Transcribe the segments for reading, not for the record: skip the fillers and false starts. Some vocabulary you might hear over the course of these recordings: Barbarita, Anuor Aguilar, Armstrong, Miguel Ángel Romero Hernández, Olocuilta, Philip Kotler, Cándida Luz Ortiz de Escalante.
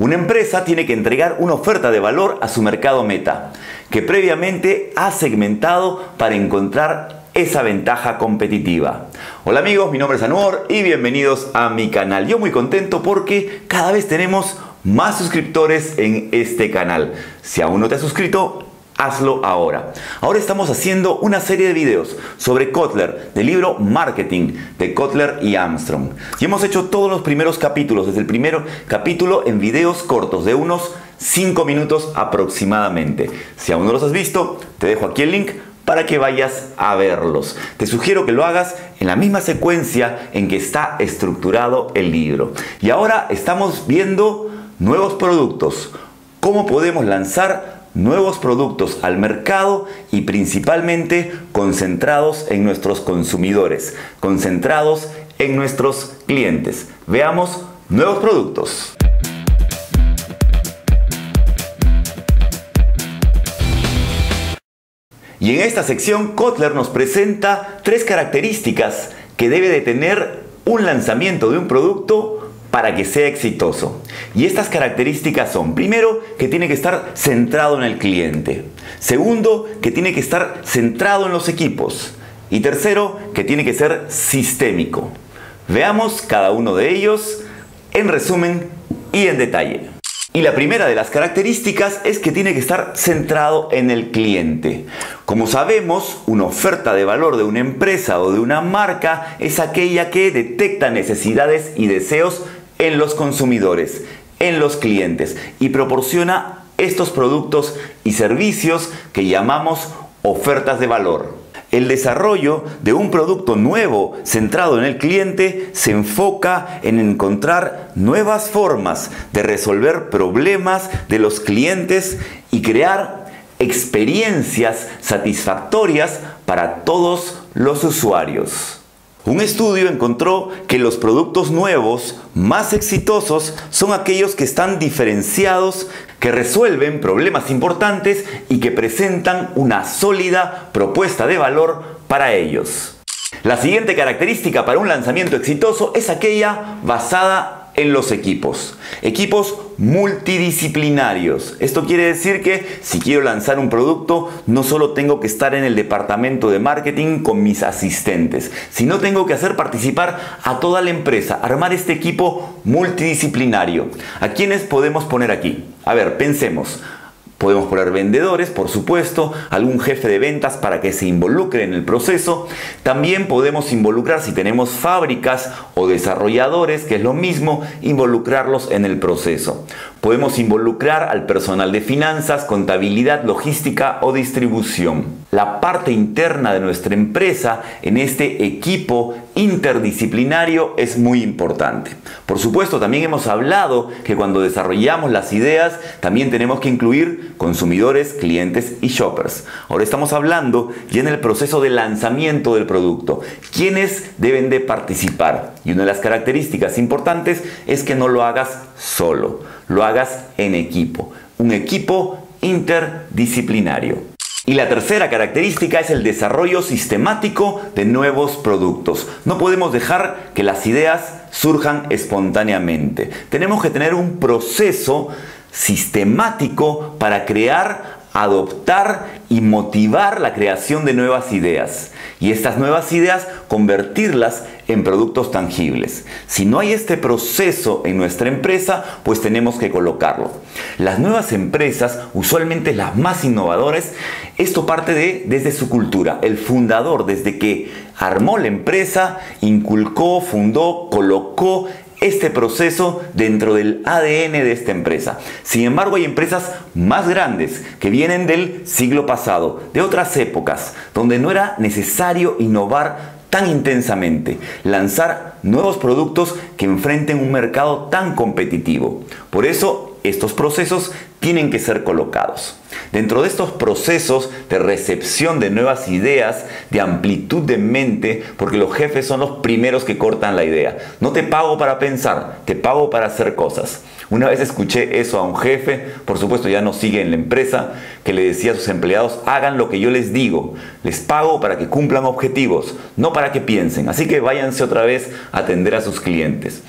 Una empresa tiene que entregar una oferta de valor a su mercado meta, que previamente ha segmentado para encontrar esa ventaja competitiva. Hola amigos, mi nombre es Anuor y bienvenidos a mi canal. Yo muy contento porque cada vez tenemos más suscriptores en este canal. Si aún no te has suscrito, hazlo ahora. Ahora estamos haciendo una serie de videos sobre Kotler, del libro Marketing de Kotler y Armstrong. Y hemos hecho todos los primeros capítulos, desde el primer capítulo en videos cortos de unos 5 minutos aproximadamente. Si aún no los has visto, te dejo aquí el link para que vayas a verlos. Te sugiero que lo hagas en la misma secuencia en que está estructurado el libro. Y ahora estamos viendo nuevos productos, cómo podemos lanzar nuevos productos al mercado y principalmente concentrados en nuestros consumidores, concentrados en nuestros clientes. Veamos nuevos productos. Y en esta sección Kotler nos presenta tres características que debe de tener un lanzamiento de un producto para que sea exitoso. Y estas características son: primero, que tiene que estar centrado en el cliente; segundo, que tiene que estar centrado en los equipos; y tercero, que tiene que ser sistémico. Veamos cada uno de ellos en resumen y en detalle. Y la primera de las características es que tiene que estar centrado en el cliente. Como sabemos, una oferta de valor de una empresa o de una marca es aquella que detecta necesidades y deseos en los consumidores, en los clientes, y proporciona estos productos y servicios que llamamos ofertas de valor. El desarrollo de un producto nuevo centrado en el cliente se enfoca en encontrar nuevas formas de resolver problemas de los clientes y crear experiencias satisfactorias para todos los usuarios. Un estudio encontró que los productos nuevos más exitosos son aquellos que están diferenciados, que resuelven problemas importantes y que presentan una sólida propuesta de valor para ellos. La siguiente característica para un lanzamiento exitoso es aquella basada en los equipos. Equipos multidisciplinarios. Esto quiere decir que si quiero lanzar un producto, no solo tengo que estar en el departamento de marketing con mis asistentes, sino tengo que hacer participar a toda la empresa, armar este equipo multidisciplinario. ¿A quiénes podemos poner aquí? A ver, pensemos. Podemos poner vendedores, por supuesto, algún jefe de ventas para que se involucre en el proceso. También podemos involucrar, si tenemos fábricas o desarrolladores, que es lo mismo, involucrarlos en el proceso. Podemos involucrar al personal de finanzas, contabilidad, logística o distribución. La parte interna de nuestra empresa en este equipo interdisciplinario es muy importante. Por supuesto, también hemos hablado que cuando desarrollamos las ideas, también tenemos que incluir consumidores, clientes y shoppers. Ahora estamos hablando ya en el proceso de lanzamiento del producto. ¿Quiénes deben de participar? Y una de las características importantes es que no lo hagas solo, lo hagas en equipo. Un equipo interdisciplinario. Y la tercera característica es el desarrollo sistemático de nuevos productos. No podemos dejar que las ideas surjan espontáneamente. Tenemos que tener un proceso sistemático para crear, adoptar y motivar la creación de nuevas ideas. Y estas nuevas ideas, convertirlas en productos tangibles. Si no hay este proceso en nuestra empresa, pues tenemos que colocarlo. Las nuevas empresas, usualmente las más innovadoras, esto parte desde su cultura. El fundador, desde que armó la empresa, inculcó, fundó, colocó este proceso dentro del ADN de esta empresa. Sin embargo, hay empresas más grandes que vienen del siglo pasado, de otras épocas, donde no era necesario innovar tan intensamente, lanzar nuevos productos que enfrenten un mercado tan competitivo. Por eso, estos procesos tienen que ser colocados. Dentro de estos procesos de recepción de nuevas ideas, de amplitud de mente, porque los jefes son los primeros que cortan la idea. No te pago para pensar, te pago para hacer cosas. Una vez escuché eso a un jefe, por supuesto ya no sigue en la empresa, que le decía a sus empleados: hagan lo que yo les digo, les pago para que cumplan objetivos, no para que piensen, así que váyanse otra vez a atender a sus clientes.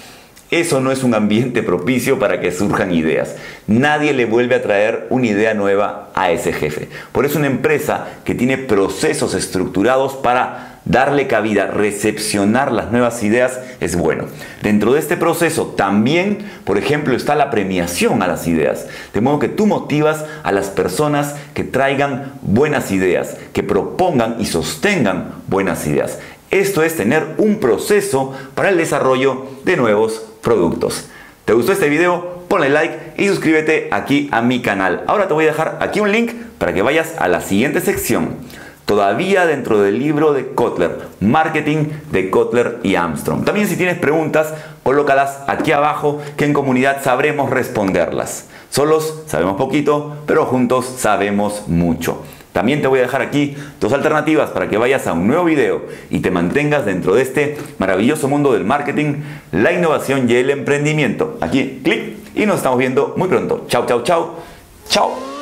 Eso no es un ambiente propicio para que surjan ideas. Nadie le vuelve a traer una idea nueva a ese jefe. Por eso una empresa que tiene procesos estructurados para darle cabida, recepcionar las nuevas ideas, es bueno. Dentro de este proceso también, por ejemplo, está la premiación a las ideas. De modo que tú motivas a las personas que traigan buenas ideas, que propongan y sostengan buenas ideas. Esto es tener un proceso para el desarrollo de nuevos productos. ¿Te gustó este video? Ponle like y suscríbete aquí a mi canal. Ahora te voy a dejar aquí un link para que vayas a la siguiente sección. Todavía dentro del libro de Kotler, Marketing de Kotler y Armstrong. También si tienes preguntas, colócalas aquí abajo que en comunidad sabremos responderlas. Solos sabemos poquito, pero juntos sabemos mucho. También te voy a dejar aquí dos alternativas para que vayas a un nuevo video y te mantengas dentro de este maravilloso mundo del marketing, la innovación y el emprendimiento. Aquí, clic, y nos estamos viendo muy pronto. Chao, chao, chao. Chao.